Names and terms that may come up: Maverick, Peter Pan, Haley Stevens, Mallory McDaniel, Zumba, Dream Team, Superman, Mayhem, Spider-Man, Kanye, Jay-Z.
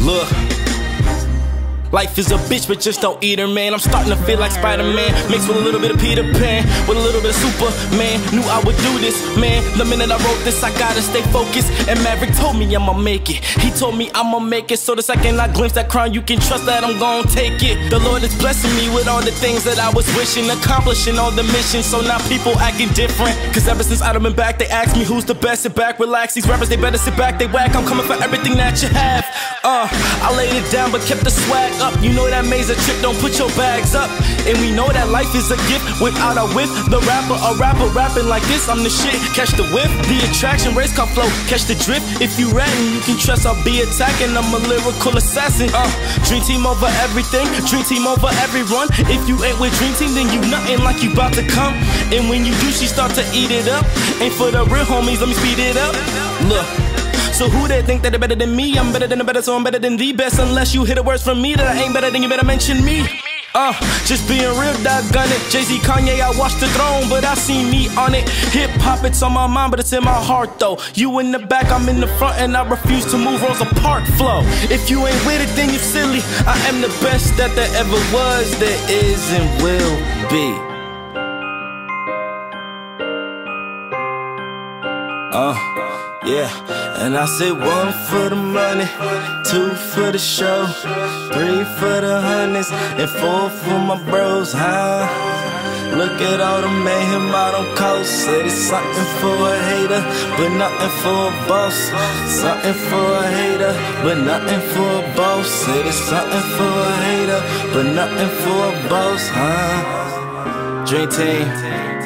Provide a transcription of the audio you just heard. Look, life is a bitch, but just don't eat her, man. I'm starting to feel like Spider-Man, mixed with a little bit of Peter Pan, with a little bit of Superman. Knew I would do this, man. The minute I wrote this, I gotta stay focused. And Maverick told me I'ma make it. He told me I'ma make it. So the second I glimpse that crown, you can trust that I'm gonna take it. The Lord is blessing me with all the things that I was wishing, accomplishing all the missions. So now people acting different, cause ever since I done been back, they asked me who's the best. Sit back, relax. These rappers, they better sit back, they whack. I'm coming for everything that you have. I laid it down, but kept the swag up. You know that maze a trip, don't put your bags up. And we know that life is a gift without a whiff. The rapper, a rapper rapping like this, I'm the shit. Catch the whip, the attraction, race car flow, catch the drift. If you ratting, you can trust I'll be attacking. I'm a lyrical assassin. Dream team over everything, dream team over everyone. If you ain't with dream team, then you nothing like you bout to come. And when you do, she start to eat it up. Ain't for the real homies, let me speed it up. Look, so who they think that they're better than me? I'm better than the better, so I'm better than the best. Unless you hear the words from me that I ain't better than you, better mention me. Just being real, doggone it. Jay-Z, Kanye, I watched the throne, but I see me on it. Hip-hop, it's on my mind, but it's in my heart, though. You in the back, I'm in the front, and I refuse to move, rows apart, flow. If you ain't with it, then you silly. I am the best that there ever was, there is and will be. Yeah, and I say 1 for the money, 2 for the show, 3 for the honeys, and 4 for my bros, huh? Look at all the mayhem out on coast. Said it's something for a hater, but nothing for a boss. Something for a hater, but nothing for a boss. Said it's something for a hater, but nothing for a boss, huh? Dream team.